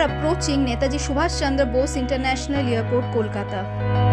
are approaching Netaji Subhash Chandra Bose International Airport, Kolkata.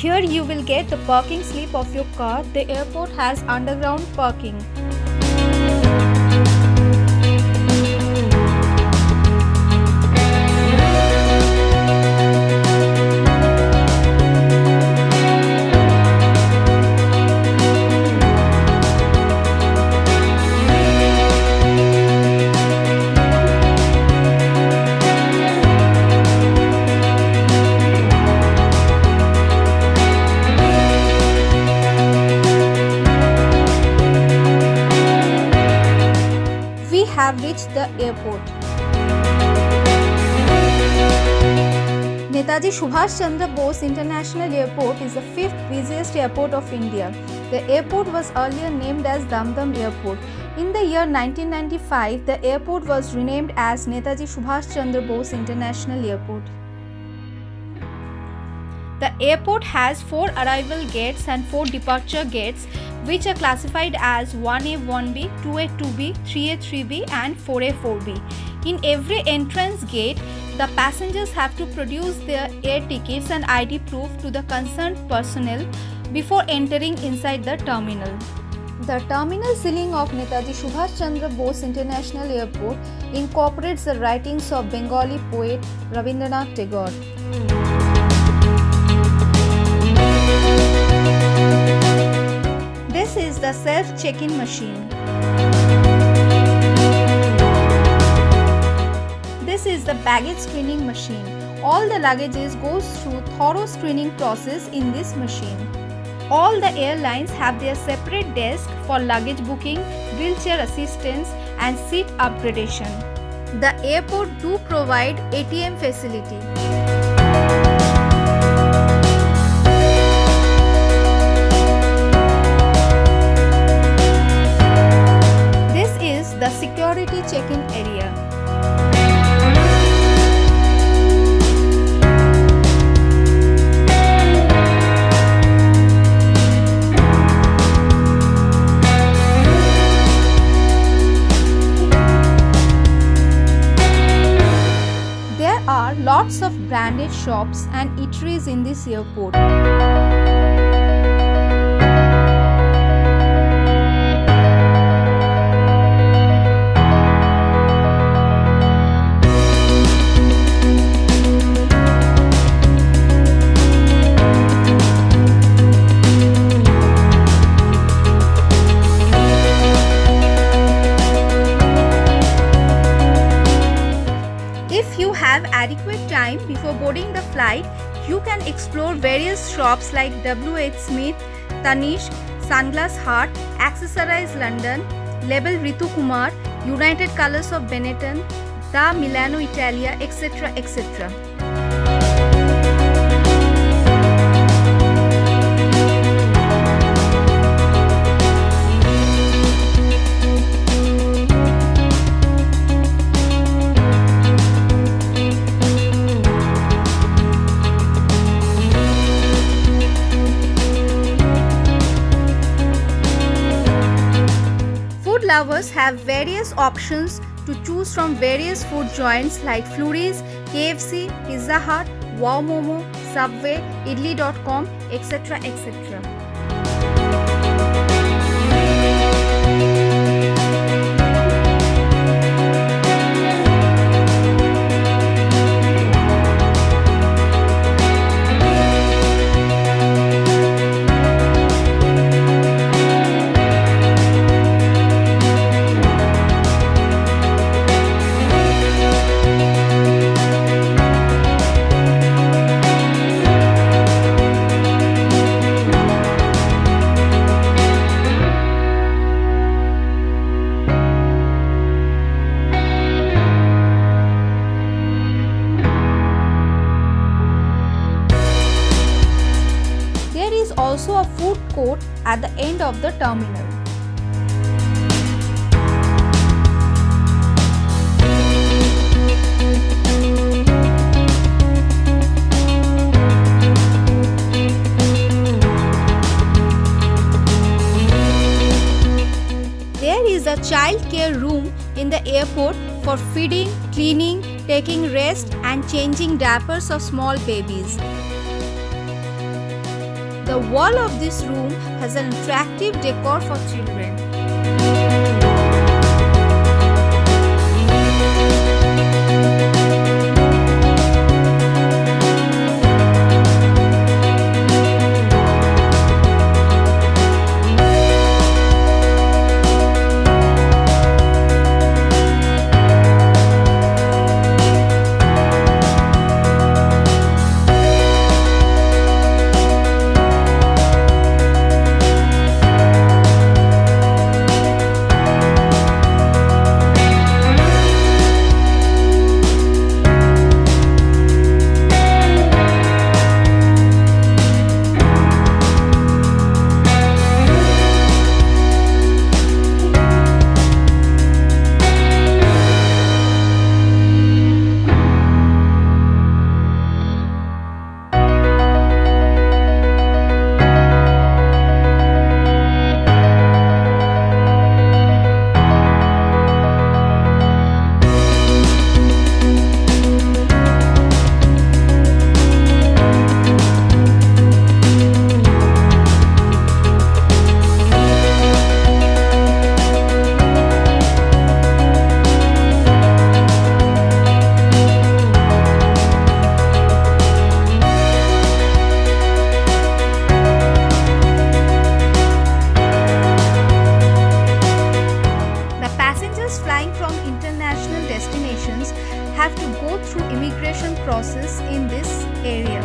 Here you will get the parking slip of your car. The airport has underground parking. Have reached the airport. Netaji Subhash Chandra Bose International Airport is the fifth busiest airport of India. The airport was earlier named as Dum Dum Airport. In the year 1995, the airport was renamed as Netaji Subhash Chandra Bose International Airport. The airport has 4 arrival gates and 4 departure gates, which are classified as 1A, 1B, 2A, 2B, 3A, 3B and 4A, 4B. In every entrance gate, the passengers have to produce their air tickets and ID proof to the concerned personnel before entering inside the terminal. The terminal ceiling of Netaji Subhash Chandra Bose International Airport incorporates the writings of Bengali poet Rabindranath Tagore. This is the self-check-in machine. This is the baggage screening machine. All the luggages goes through thorough screening process in this machine. All the airlines have their separate desk for luggage booking, wheelchair assistance and seat upgradation. The airport do provide ATM facility. The security check-in area. There are lots of branded shops and eateries in this airport. Have adequate time before boarding the flight, you can explore various shops like WH Smith, Tanishq, Sunglass Heart, Accessorize London, Label Ritu Kumar, United Colors of Benetton, Da Milano Italia, etc. etc. Lovers have various options to choose from various food joints like Flurries, KFC, Pizza Hut, Wow Momo, Subway, idli.com, etc. etc. is also a food court at the end of the terminal. There is a childcare room in the airport for feeding, cleaning, taking rest and changing diapers of small babies. The wall of this room has an attractive decor for children. Have to go through immigration process in this area.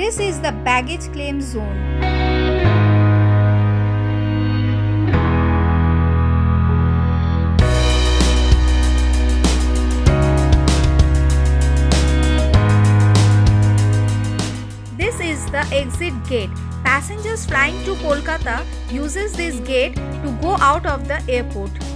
This is the baggage claim zone. This is the exit gate. Passengers flying to Kolkata uses this gate to go out of the airport.